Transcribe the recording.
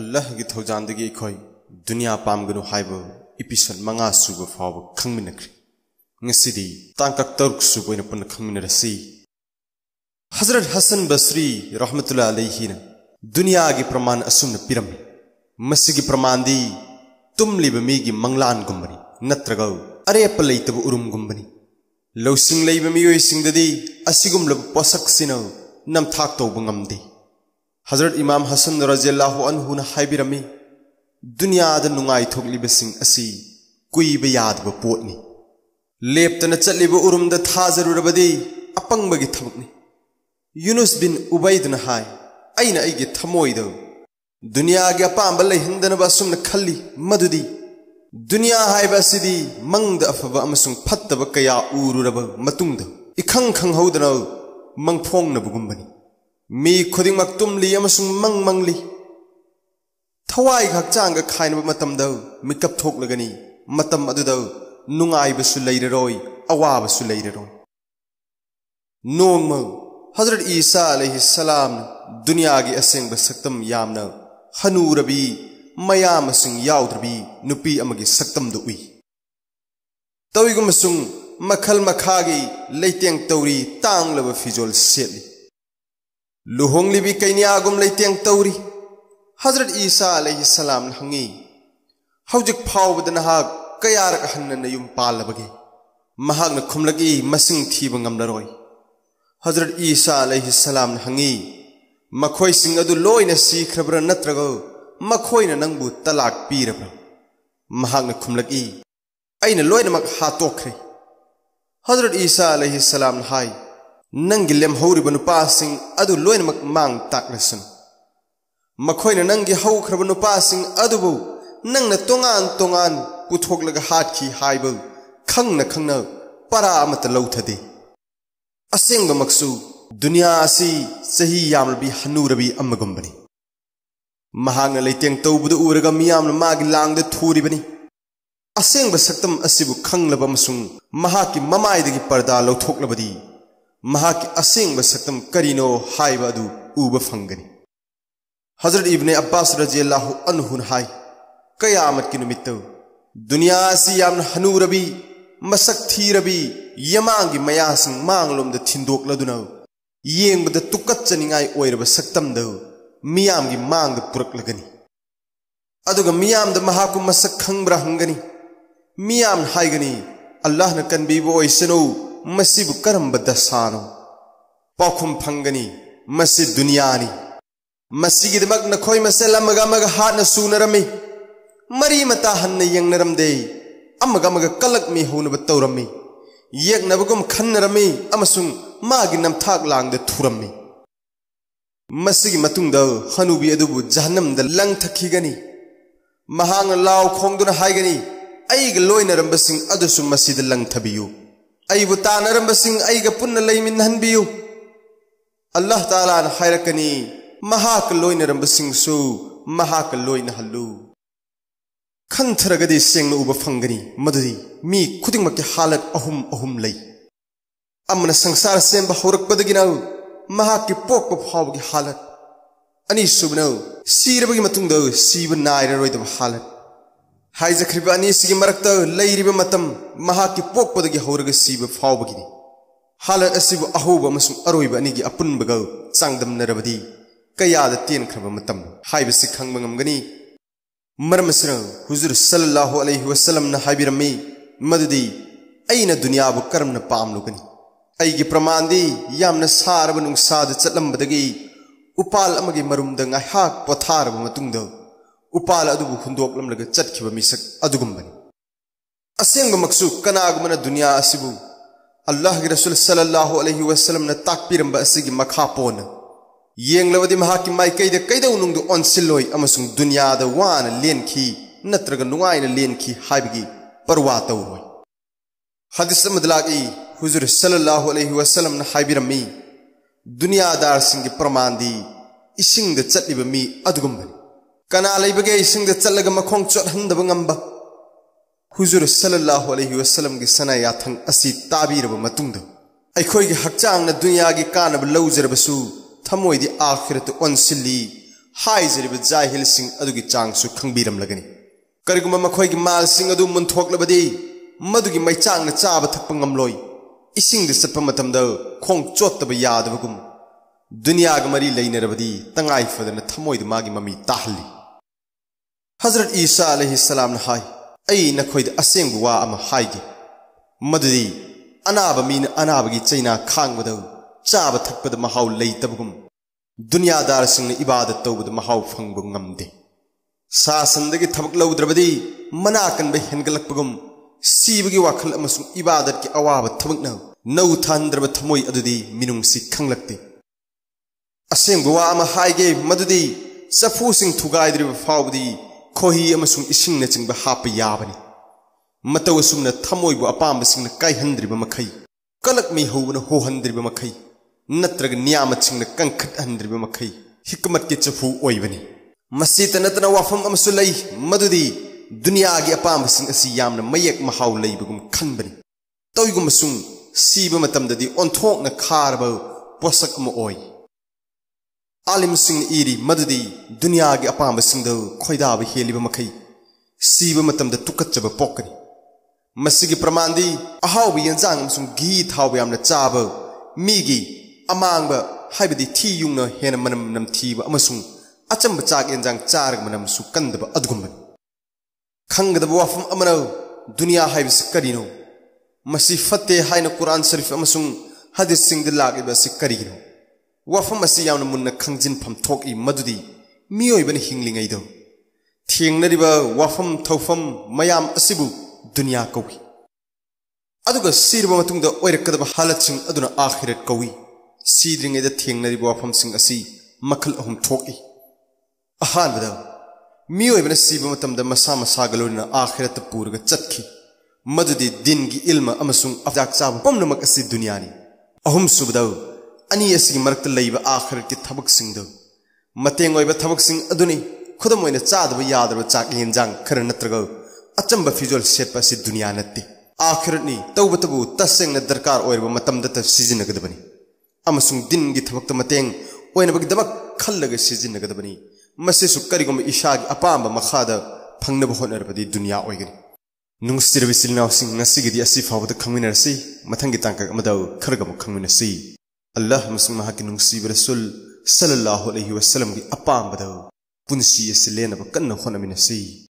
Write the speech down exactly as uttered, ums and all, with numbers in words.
الله جت هو جاندقي كوي دنيا بامغنو هايبو إبيسل مغا سوغو فاو كمينكري نسيدي تانكا ترك سوغو نبون كمينرسي حضرت حسن بصري رحمة الله عليه دنيا جي برمان أسون بيرمي مسجي برمان دي تملي بميجي مغلان غمبني نترغو أريب اللي تبو أروم غمبني لو سين لي بميوي سين ددي أسيغم لبو بوسك سينو نم تاك توبو غمدي حضرت امام حسن رضي الله عنه نحيبرمي دنيا دا نغاي ثوغلي بسين اسي كوي بياد بوتني ليبتنا چلي بو اورم دا ثاجرو ربدي اپنگ بگي ثبقني يونس بن عبيد نحاي اين ايگي ثموي دو دنيا گي اپام بل هندن باسم نخلي مدودي دنيا هاي باسيدي منگ دا افب امسون فتب كيا اورو رب متوند اخنگ خنگ هودنا منگ فونگ نبگمبني مي كودين مكتوم لي أمسون مغ مغ لي ثواي غاكجانغ كاين بمتم دو ميكاب ثوك لغني متم أدو دو نونغاي بسو ليروي أوا بسو ليروي نون مغ حضرت عيسى عليه السلام دنيا غي أسين بسكتم يامنا هنو ربي ميام أسين ياود ربي نوبي أمغي سكتم دوي توي غمسون مخل مخاغي ليتين توري تانغ لب فيجول سيلي لوهونغ لبي كينياغم ليتيان توري حضرت عيسى عليه السلام نحنغي حوجك فاو بدنهاك كيارك أحنن يوم بالبغي مهاغ نخملقي مسين ثيب غملروي حضرت عيسى عليه السلام نحنغي مخوي سين ادو لوينا سيخربر نترغو مخوينا ننبو طلاق بيربر مهاغ نخملقي اينا لوينا مك هاتوخري حضرت عيسى عليه السلام نحاي ننجي لم هوري بنو باسين أدو لوين مك مانغ تاكلسن مكوين ننجي هوكر بنو باسين أدو بو ننجي تونغان تونغان بوتوك لغا هاتكي هاي بو خنغنا خنغنا برا أمت لو تدي أسينغ مكسو دنيا أسي سهي يامل بي حنور بي أم غمبني مهانغ ليتين تو بدو أورغا ميامل ماغي لانغ دي توري بني أسينغ بسكتم أسي بو خنغ لبا مسون مهاكي مماي دي بردا لو توك لبدي مهاكي أسينغ بسكتم كرينو هايبا دو أوبا فنغني حضرت ابن عباس رضي الله عنه نحاي قيامت كي نمتو دنيا سي يامن حنو ربي مسك ثي ربي يمانغي مياسن مانغلوم دا تندوك لدنو يينغ بدا تكتشنينغاي أوير بسكتم دو ميامغي مانغ برك لغني أدوغ ميام دا مهاكو مسك خنبرا هنغني ميام هايغني الله نكن بيبو أيسنو مسيب كرم بدسانو باكم فنغني مسي دنياني مسي دمك نكوي مسلا مغا مغا هان سونرمي مري متا هن ينرم دي امغا مغا كلك مي هون بتورمي يك نبغم خنرمي امسون ماغي نم ثاق لانغ د ثورمي مسي متون د خنوبي ادوب جهنم د لنگ ثكيغني مهان لاو خونغدن هايغني ايغ لوينرم بسين ادسو مسي د لنگ ثبيو أيبو تانرم بسين أيغا پن لأي من هنبيو الله تعالى نحيركني محاك اللوين رمبسين سو محاك اللوين هلو خانتر غدي سينغ نوبا فنغني مددي مي خدين مكي حالك أهم أهم لأي أمنا سنسار سين بحورك بدگي ناو محاكي پوك بحاوكي حالك أني سوب ناو سير بغي متون دو سيب ناير روي دو حالك هاي زخرب أني سيجي مركتاو ليريب متم مهاكي بوك بدكي هورك سيب فاو بكني حالة أسيب أهوب مسم أرويب أنيجي أبون بجاو ساندم نربدي كيادة تين خرب متم هاي بسيك هنگ بمغني مرمسرو حضور صلى الله عليه وسلم نهاي برمي مددي أين الدنيا بكرم نبام لوكني أيجي برماندي يامن سار بنون ساد تسلم بدكي أبال أمجي مروم دعها حاك بثار بمتوندو ꯎꯄꯥꯜ ꯑꯗꯨꯕꯨ ꯍꯨꯟꯗꯣꯛꯂꯝꯂꯒ ꯆꯠꯈꯤꯕ ꯃꯤꯁꯛ ꯑꯗꯨꯒꯨꯝꯕꯅꯤ ꯑꯁꯦꯡꯕ ꯃꯛꯁꯨ ꯀꯅꯥꯒꯨꯝꯕꯅ ꯗꯨꯅꯤꯌꯥ ꯑꯁꯤꯕꯨ ꯑꯜꯂꯥꯍꯒꯤ ꯔꯁꯨꯜ ꯁꯜꯂꯜꯂꯥꯍꯨ ꯑꯂꯩꯍꯤ ꯋꯁꯜꯂꯝꯅ ꯇꯥꯛꯄꯤꯔꯝꯕ ꯑꯁꯤꯒꯤ ꯃꯈꯥ ꯄꯣꯟꯅ ꯌꯦꯡꯂꯕꯗꯤ ꯃꯍꯥꯛꯀꯤ ꯃꯥꯏꯀꯩꯗ ꯀꯩꯗꯧꯅꯨꯡꯗ ꯑꯣꯟꯁꯤꯜꯂꯣꯏ ꯑꯃꯁꯨꯡ ꯗꯨꯅꯤꯌꯥꯗ ꯋꯥꯅ ꯂꯦꯟꯈꯤ ꯅꯠꯇ꯭ꯔꯒ ꯅꯨꯡꯉꯥꯏꯅ ꯂꯦꯟꯈꯤ ꯍꯥꯏꯕꯒꯤ ꯄꯔꯋꯥ ꯇꯧꯔꯣꯏ ꯍꯗꯤꯁ ꯑꯃꯗ ꯂꯥꯛꯏ ꯍꯨꯖꯨꯔ ꯁꯜꯂꯜꯂꯥꯍꯨ ꯑꯂꯩꯍꯤ ꯋꯁꯜꯂꯝꯅ ꯍꯥꯏꯕꯤꯔꯝꯃꯤ ꯗꯨꯅꯤꯌꯥꯗꯥꯔꯁꯤꯡꯒꯤ ꯄ꯭ꯔꯃꯥꯟꯗꯤ ꯏꯁꯤꯡꯗ ꯆꯠꯂꯤꯕ ꯃꯤ ꯑꯗꯨꯒꯨꯝꯕꯅꯤ كنا على بقى يسند تلقى مكان شر هند بعمبا حضور صلى الله عليه وسلم كي سنا ياتن أسي تعبير بمتوند أي خوي حقّا عن الدنيا كي كان بلوزر بسو ثمودي آخرة أنسلي ꯍꯥꯏꯖꯔꯤꯕ ꯖꯥꯍꯤꯜꯁꯤꯡ ꯑꯗꯨꯒꯤ ꯆꯥꯡꯁꯨ ꯈꯪꯕꯤꯔꯝꯂꯒꯅꯤ ꯀꯔꯤꯒꯨꯝꯕ ꯃꯈꯣꯏꯒꯤ ꯃꯥꯜꯁꯤꯡ ꯑꯗꯨ ꯃꯨꯟꯊꯣꯛꯂꯕꯗꯤ ꯃꯗꯨꯒꯤ ꯃꯩꯆꯥꯡꯅ ꯆꯥꯕ ꯊꯛꯄ ꯉꯝꯂꯣꯏ ꯏꯁꯤꯡꯗ ꯆꯠꯄ ꯃꯇꯝꯗ ꯈꯣꯡ ꯆꯣꯠꯇꯕ ꯌꯥꯗꯕꯒꯨꯝ ꯗꯨꯅꯤꯌꯥꯒ ꯃꯔꯤ ꯂꯩꯅꯔꯕꯗꯤ ꯇꯉꯥꯏꯐꯗꯅ ꯊꯃꯣꯏꯗ ꯃꯥꯒꯤ ꯃꯃꯤ ꯇꯥꯍꯜꯂꯤ ꯍꯖꯔꯠ ꯏꯁꯥ ꯑꯂꯩꯍꯤ ꯁꯂꯥꯝꯅ ꯍꯥꯏ ꯑꯩ ꯅꯈꯣꯏꯗ ꯑꯁꯦꯡꯕ ꯋꯥ ꯑꯃ ꯍꯥꯏꯒꯦ ꯃꯗꯨꯗꯤ ꯑꯅꯥꯕ ꯃꯤꯅ ꯑꯅꯥꯕꯒꯤ ꯆꯩꯅꯥ ꯈꯥꯡꯕꯗ ꯆꯥꯕ ꯊꯛꯄꯗ ꯃꯍꯥꯎ ꯂꯩꯇꯕꯒꯨꯝ ꯗꯨꯅꯤꯌꯥꯗꯥꯔꯁꯤꯡꯅ ꯏꯕꯥꯗꯠ ꯇꯧꯕꯗ ꯃꯍꯥꯎ ꯐꯪꯕ ꯉꯝꯗꯦ ꯁꯥꯁꯟꯗꯒꯤ ꯊꯕꯛ ꯂꯧꯗ꯭ꯔꯕꯗꯤ ꯃꯅꯥ ꯀꯟꯕ ꯍꯦꯟꯒꯠꯂꯛꯄꯒꯨꯝ ꯁꯤꯕꯒꯤ ꯋꯥꯈꯜ ꯑꯃꯁꯨꯡ ꯏꯕꯥꯗꯠꯀꯤ ꯑꯋꯥꯕ ꯊꯕꯛꯅ ꯅꯧ ꯊꯥꯍꯟꯗ꯭ꯔꯕ ꯊꯃꯣꯏ ꯑꯗꯨꯗꯤ ꯃꯤꯅꯨꯡꯁꯤ ꯈꯪꯂꯛꯇꯦ ꯑꯁꯦꯡꯕ ꯋꯥ ꯑꯃ ꯍꯥꯏꯒꯦ ꯃꯗꯨꯗꯤ ꯆꯐꯨꯁꯤꯡ ꯊꯨꯒꯥꯏꯗ꯭ꯔꯤꯕ ꯐꯥꯎꯕꯗꯤ ꯈꯣꯍꯤ ꯑꯃꯁꯨꯡ ꯏꯁꯤꯡꯅꯆꯤꯡꯕ ꯍꯥꯞꯄ ꯌꯥꯕꯅꯤ ꯃꯇꯧ ꯑꯁꯨꯝꯅ ꯊꯃꯣꯏꯕꯨ ꯑꯄꯥꯝꯕꯁꯤꯡꯅ ꯀꯥꯏꯍꯟꯗ꯭ꯔꯤꯕ ꯃꯈꯩ ꯀꯂꯛꯃꯤꯍꯧꯕꯅ ꯍꯣꯍꯟꯗ꯭ꯔꯤꯕ ꯃꯈꯩ نترق نيامة شنغ كنكت أندري بمكاي هكمت كتشفو أويبني مسيت نتنا وافم أم سلي مدودي دنيا أجي أبام سين أسيامنا ميك محاول لي بكم كنبني تويكم سون سيب متمددي أنتوق نكاربو بوسك مؤي عالم سين إيري مدودي دنيا أجي أبام سين دو كويدا بهيلي بمكاي سيب متمدد تكتشب بوكني مسيجي برماندي أهاو بينزعم سون جيت هاو بيامنا تابو ميجي أمامك هايبدي تي يومنا هنا منام نمتي بأمسون أتم بتاعك إنجان تارك منام سكان دب أدقمن خنق دب وافم أمناو دنيا هايب سكرينو مسيفتة هاي نقرآن صرف أمسون هذا السند لاعب بسكرينو وافم مسيحنا من نخنجين فم توقي مدودي ميوي بن هينغلين أيدو تيعنا دب وافم ثوفم ميام أسيبو دنيا كوي أدوك سير بمتون دا أيرك دب حالاتين أدونا آخرة كوي سيدرين إذا تيجنا دي بوافهم سين أسي مكل أهم توقي أهان بدو ميو إبن السيب متم دا مسا مسا غلولنا آخرة تبورغة تتكي مدودي دينجي علم أمسون أفداك ساب بمنمك أسي دنياني أهم سو بدو أني أسي مركت اللي بآخرة كي تبق سين دو متينغو إبا تبق سين أدوني خدمو إنا تساد بيادر بچاك ينجان كرن نترغو أتم بفيجول شيب أسي دنياني آخرتني توب تبو تسينغ ندركار أويربا متم دا تفسيزينك دبني أمسون دين جت وقت متين وين بقى دبك خلّق السجن قد بني مسيس كريكم إشاق أبام بمخاضة فعنا بخون أربدي الدنيا أوجني نغسل بسلنا وسين نسيج دي أسيف هو تكمن رسي متنجي تانك مداو كرجم كمن رسي الله مسلم هاك نغسل رسول صلى الله عليه وسلم دي أبام بداو بنسي السلنا بكنا خون من رسي